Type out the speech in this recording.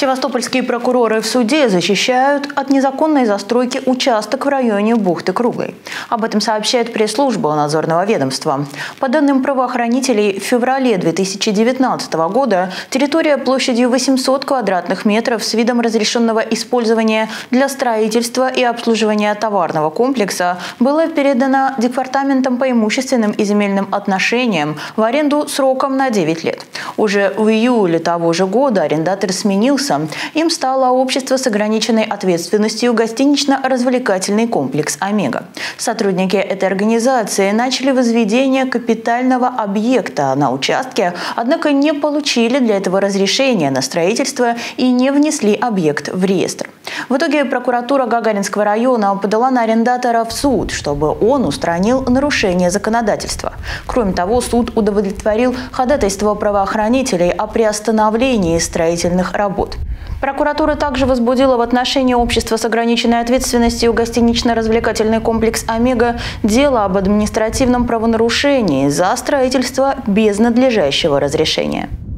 Севастопольские прокуроры в суде защищают от незаконной застройки участок в районе бухты Круглой. Об этом сообщает пресс-служба надзорного ведомства. По данным правоохранителей, в феврале 2019 года территория площадью 800 квадратных метров с видом разрешенного использования для строительства и обслуживания товарного комплекса была передана Департаментом по имущественным и земельным отношениям в аренду сроком на 9 лет. Уже в июле того же года арендатор сменился. Им стало общество с ограниченной ответственностью гостинично-развлекательный комплекс «Омега». Сотрудники этой организации начали возведение капитального объекта на участке, однако не получили для этого разрешения на строительство и не внесли объект в реестр. В итоге прокуратура Гагаринского района подала на арендатора в суд, чтобы он устранил нарушение законодательства. Кроме того, суд удовлетворил ходатайство правоохранителей о приостановлении строительных работ. Прокуратура также возбудила в отношении общества с ограниченной ответственностью гостинично-развлекательный комплекс «Омега» дело об административном правонарушении за строительство без надлежащего разрешения.